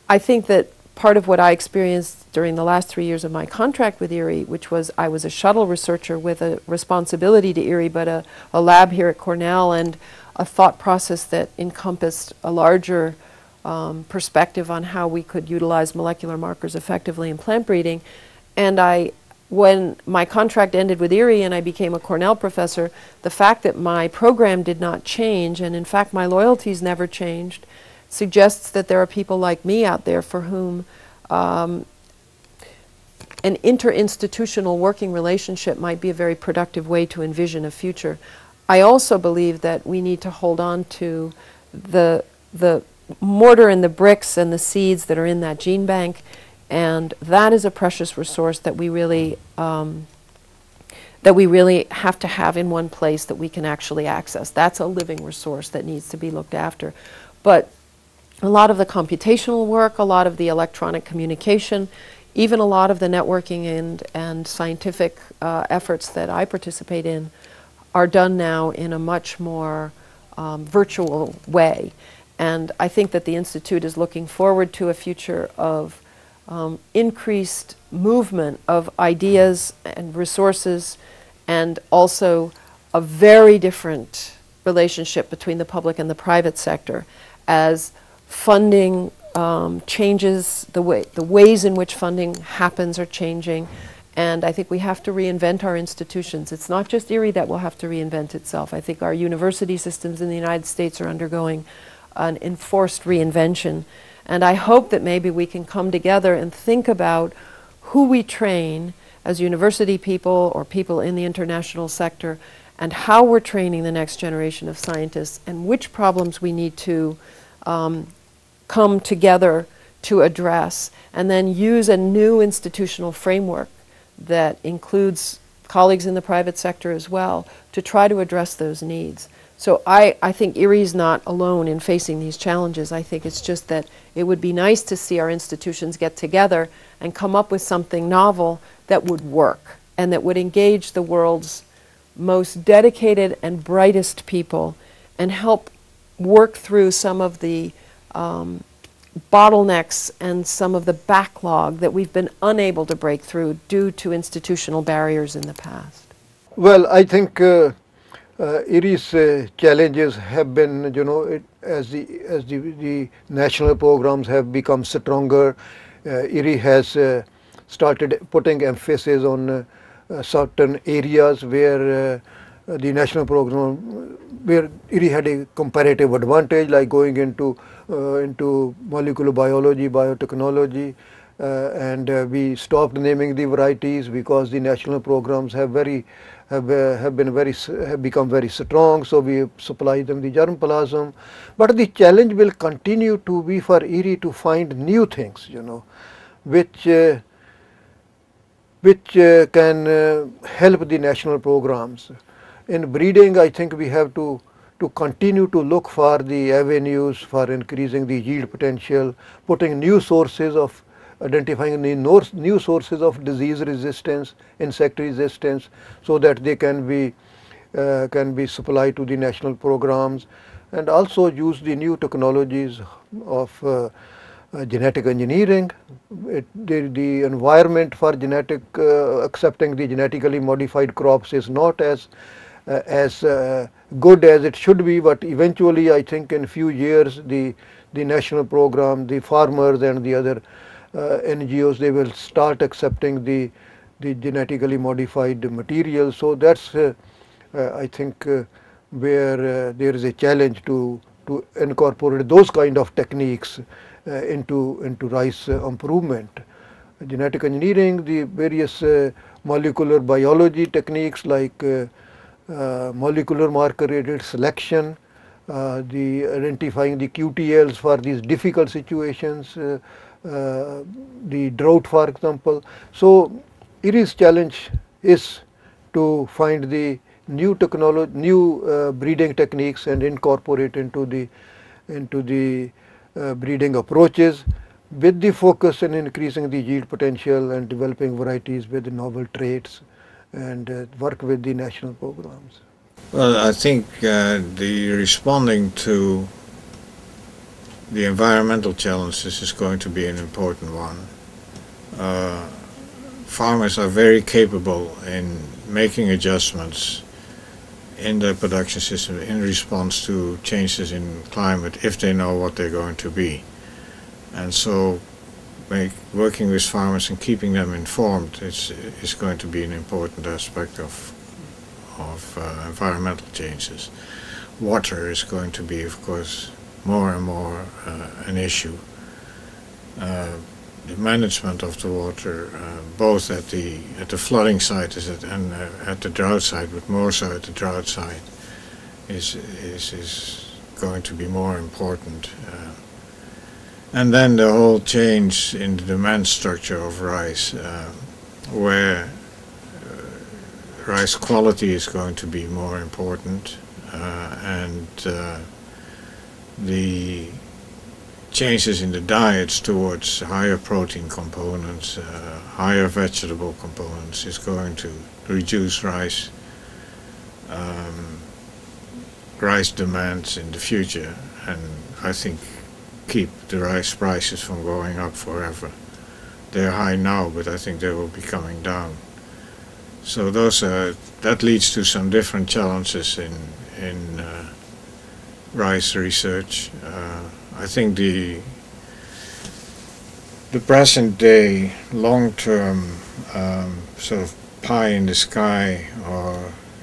I think that part of what I experienced during the last three years of my contract with Erie, which was I was a shuttle researcher with a responsibility to Erie, but a, a lab here at Cornell, and a thought process that encompassed a larger um, perspective on how we could utilize molecular markers effectively in plant breeding. And I, when my contract ended with Erie and I became a Cornell professor, the fact that my program did not change, and in fact my loyalties never changed, suggests that there are people like me out there for whom um, an interinstitutional working relationship might be a very productive way to envision a future. I also believe that we need to hold on to the, the mortar and the bricks and the seeds that are in that gene bank, and that is a precious resource that we really, um, that we really have to have in one place that we can actually access. That's a living resource that needs to be looked after. But a lot of the computational work, a lot of the electronic communication, even a lot of the networking and, and scientific uh, efforts that I participate in are done now in a much more um, virtual way. And I think that the Institute is looking forward to a future of um, increased movement of ideas and resources, and also a very different relationship between the public and the private sector as funding um, changes, the way, the ways in which funding happens are changing. And I think we have to reinvent our institutions. It's not just Erie that will have to reinvent itself. I think our university systems in the United States are undergoing an enforced reinvention. And I hope that maybe we can come together and think about who we train as university people or people in the international sector, and how we're training the next generation of scientists, and which problems we need to um, come together to address, and then use a new institutional framework that includes colleagues in the private sector as well, to try to address those needs. So I, I think Erie's not alone in facing these challenges. I think it's just that it would be nice to see our institutions get together and come up with something novel that would work and that would engage the world's most dedicated and brightest people and help work through some of the um, bottlenecks and some of the backlog that we've been unable to break through due to institutional barriers in the past. Well, I think uh, uh, Erie's uh, challenges have been, you know, it, as the as the, the national programs have become stronger, uh, Erie has uh, started putting emphasis on uh, uh, certain areas where uh, the national program, where Erie had a comparative advantage, like going into uh, into molecular biology, biotechnology, uh, and uh, we stopped naming the varieties because the national programs have very have uh, have been very have become very strong. So we supply them the germplasm, but the challenge will continue to be for Erie to find new things, you know, which. Uh, which uh, can uh, help the national programs. In breeding, I think we have to to continue to look for the avenues for increasing the yield potential, putting new sources of identifying the new sources of disease resistance, insect resistance, so that they can be uh, can be supplied to the national programs, and also use the new technologies of uh, uh, genetic engineering, it, the, the environment for genetic uh, accepting the genetically modified crops is not as uh, as uh, good as it should be, but eventually I think in few years the the national program, the farmers and the other Uh, N G Os, they will start accepting the the genetically modified material. So that's uh, uh, I think uh, where uh, there is a challenge to to incorporate those kind of techniques uh, into into rice uh, improvement. Genetic engineering, the various uh, molecular biology techniques like uh, uh, molecular marker-aided selection, uh, the identifying the Q T Ls for these difficult situations. Uh, Uh, the drought, for example. So IRI's challenge is to find the new technology, new uh, breeding techniques, and incorporate into the into the uh, breeding approaches, with the focus on increasing the yield potential and developing varieties with novel traits, and uh, work with the national programs. Well, I think uh, the responding to the environmental challenges is going to be an important one. Uh, farmers are very capable in making adjustments in their production system in response to changes in climate if they know what they're going to be. And so make, working with farmers and keeping them informed is, is going to be an important aspect of, of uh, environmental changes. Water is going to be, of course, more and more uh, an issue. Uh, the management of the water, uh, both at the at the flooding site is it, and uh, at the drought site, but more so at the drought site, is is is going to be more important. Uh, and then the whole change in the demand structure of rice, uh, where uh, rice quality is going to be more important, uh, and uh, the changes in the diets towards higher protein components, uh, higher vegetable components, is going to reduce rice um, rice demands in the future, and I think keep the rice prices from going up forever. They're high now, but I think they will be coming down. So those are, that leads to some different challenges in in. Uh, rice research. Uh, I think the the present day long-term um, sort of pie in the sky, or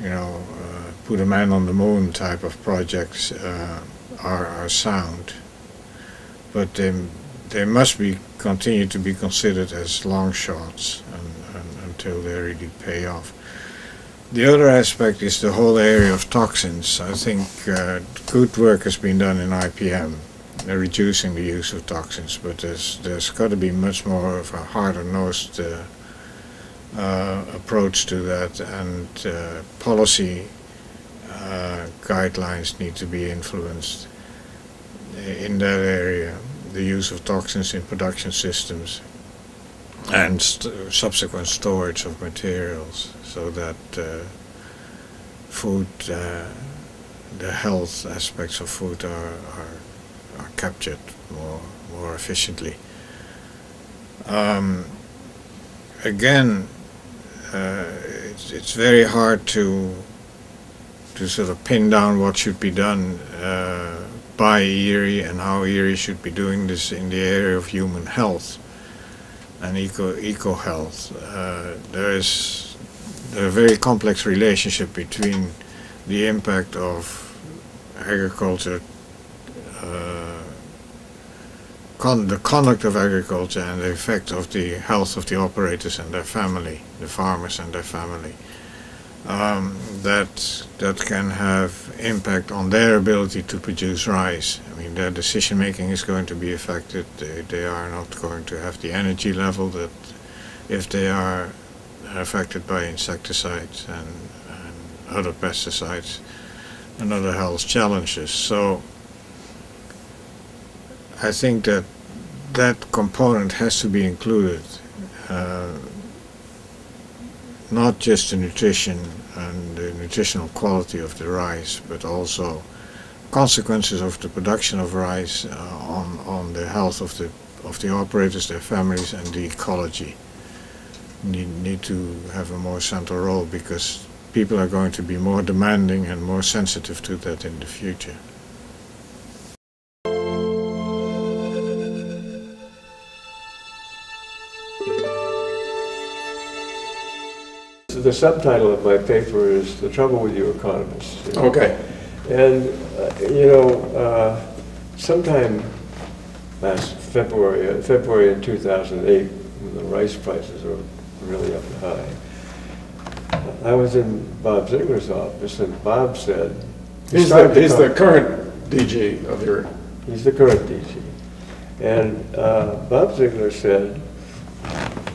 you know, uh, put a man on the moon type of projects uh, are, are sound, but they they must be continue to be considered as long shots and, and, until they really pay off. The other aspect is the whole area of toxins. I think uh, good work has been done in I P M, uh, reducing the use of toxins, but there's, there's got to be much more of a harder-nosed uh, uh, approach to that, and uh, policy uh, guidelines need to be influenced in that area. The use of toxins in production systems and st subsequent storage of materials, so that uh, food, uh, the health aspects of food are, are, are captured more, more efficiently. Um, again, uh, it's, it's very hard to, to sort of pin down what should be done uh, by I R I and how I R I should be doing this in the area of human health and eco eco health. Uh, there is a very complex relationship between the impact of agriculture, uh, con the conduct of agriculture, and the effect of the health of the operators and their family, the farmers and their family. Um, that that can have impact on their ability to produce rice. I mean, their decision making is going to be affected. They, they are not going to have the energy level that if they are affected by insecticides and, and other pesticides. and other health challenges. So I think that that component has to be included, uh, not just the nutrition and the nutritional quality of the rice, but also consequences of the production of rice uh, on, on the health of the, of the operators, their families, and the ecology. Need, need to have a more central role, because people are going to be more demanding and more sensitive to that in the future. The subtitle of my paper is "The Trouble with You Economists." You know? Okay. And, uh, you know, uh, sometime last February, uh, February in two thousand eight, when the rice prices were really up high, I was in Bob Ziegler's office, and Bob said... He's, the, he's the current D G of your... He's the current D G. And uh, Bob Ziegler said,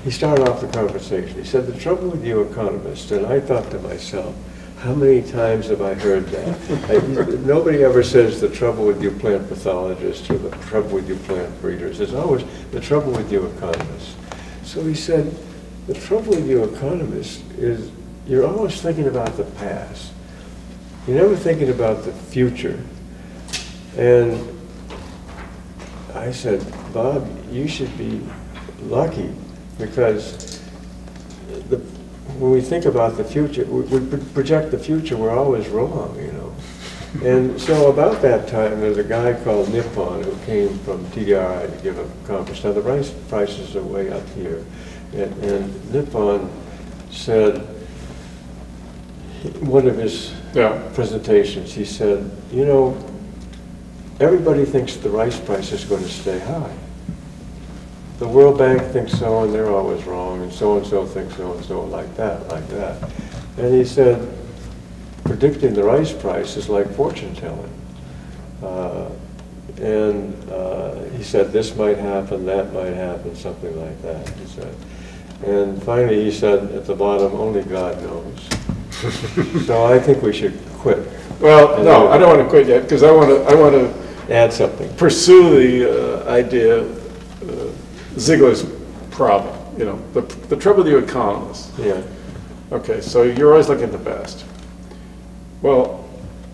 he started off the conversation, he said, "The trouble with you economists," and I thought to myself, how many times have I heard that? I, nobody ever says the trouble with you plant pathologists or the trouble with you plant breeders. It's always the trouble with you economists. So he said, the trouble with you economists is you're always thinking about the past. You're never thinking about the future. And I said, Bob, you should be lucky, because the, when we think about the future, we, we project the future, we're always wrong, you know. And so about that time, there's a guy called Nippon who came from T D R I to give a conference. Now the rice prices are way up here. And, and Nippon said, one of his yeah. presentations, he said, you know, everybody thinks the rice price is going to stay high. The World Bank thinks so, and they're always wrong, and so-and-so thinks so-and-so, like that, like that. And he said, predicting the rice price is like fortune-telling. Uh, and uh, he said, this might happen, that might happen, something like that, he said. And finally, he said, at the bottom, only God knows. So I think we should quit. Well, and no, I don't want to quit yet, because I want to I want to add something. Pursue the uh, idea uh, Ziegler's problem, you know, the, the trouble with the economists. Yeah. Okay, so you're always looking at the past. Well,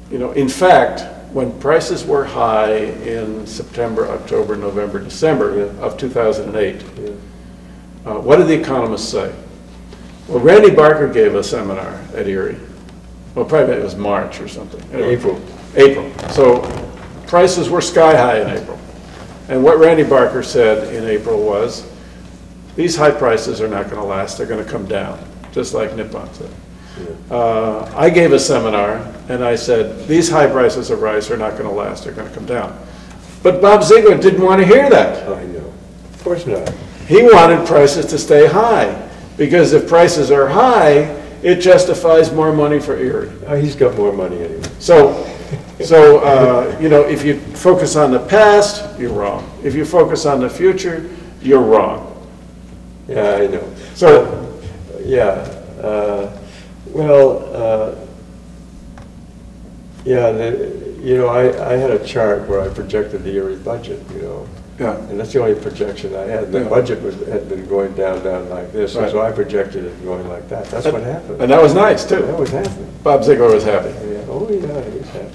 you know, in fact, when prices were high in September, October, November, December yeah. of two thousand eight, yeah. uh, what did the economists say? Well, Randy Barker gave a seminar at Erie. Well, probably it was March or something. Anyway, April. April. So prices were sky high in April. And what Randy Barker said in April was, these high prices are not going to last. They're going to come down, just like Nippon said. Yeah. Uh, I gave a seminar, and I said, these high prices of rice are not going to last. They're going to come down. But Bob Ziegler didn't want to hear that. I know. Of course not. He wanted prices to stay high, because if prices are high, it justifies more money for Erie. Oh, he's got more money anyway. So. So, uh, you know, if you focus on the past, you're wrong. If you focus on the future, you're wrong. Yeah, I know. So, uh, yeah. Uh, well, uh, yeah, the, you know, I, I had a chart where I projected the Erie budget, you know. Yeah. And that's the only projection I had. The yeah. budget was, had been going down, down like this, right. And so I projected it going like that. That's that, what happened. And that was nice, too. That was happening. Bob Ziegler was happy. Yeah. Oh, yeah, he was happy.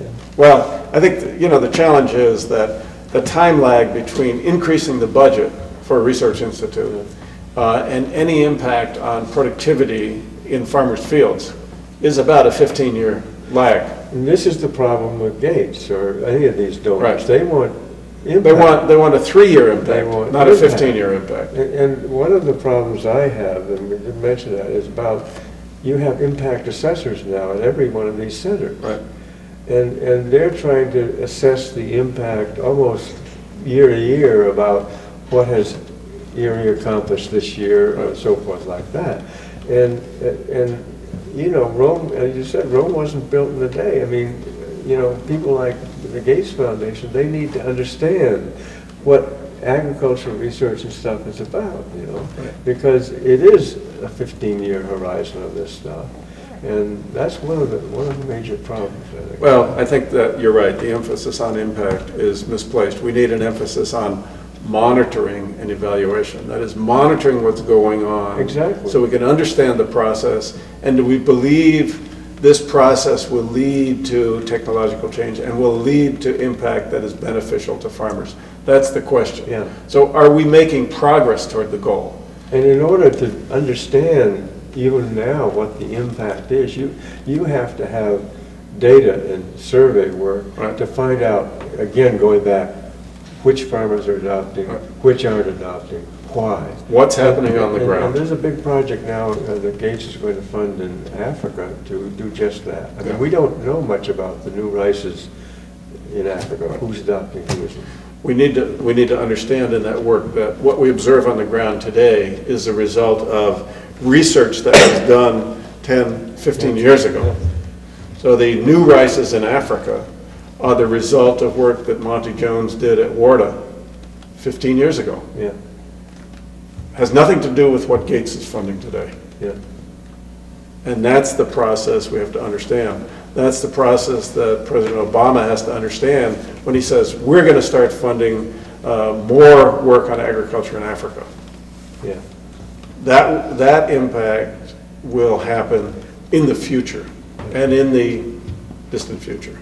Yeah. Well, I think, th you know, the challenge is that the time lag between increasing the budget for a research institute uh, and any impact on productivity in farmers' fields is about a fifteen-year lag. And this is the problem with Gates or any of these donors. Right. They want impact. They want, they want a three-year impact, not impact. a fifteen-year impact. And one of the problems I have, and we didn't mention that, is about you have impact assessors now at every one of these centers. Right. And, and they're trying to assess the impact almost year to year about what has Erie accomplished this year and so forth like that. And, and you know, Rome, as you said, Rome wasn't built in a day. I mean, you know, people like the Gates Foundation, they need to understand what agricultural research and stuff is about, you know, right. because it is a fifteen-year horizon of this stuff. And that's one of the one of the major problems, I think. Well, I think that you're right. The emphasis on impact is misplaced. We need an emphasis on monitoring and evaluation. That is, monitoring what's going on, exactly, so we can understand the process, and do we believe this process will lead to technological change and will lead to impact that is beneficial to farmers? That's the question. Yeah. So are we making progress toward the goal? And in order to understand even now what the impact is, you, you have to have data and survey work, right, to find out, again, going back, which farmers are adopting, right, which aren't adopting, why. What's happening and, on the and, ground? And there's a big project now uh, that Gates is going to fund in Africa to do just that. I yeah. mean, we don't know much about the new rices in Africa, right, who's adopting, who isn't. We need to, we need to understand in that work that what we observe on the ground today is a result of research that was done ten, fifteen years ago. So the new rices in Africa are the result of work that Monty Jones did at WARDA fifteen years ago. Yeah. Has nothing to do with what Gates is funding today. Yeah. And that's the process we have to understand. That's the process that President Obama has to understand when he says, we're going to start funding uh, more work on agriculture in Africa. Yeah. That, that impact will happen in the future, and in the distant future.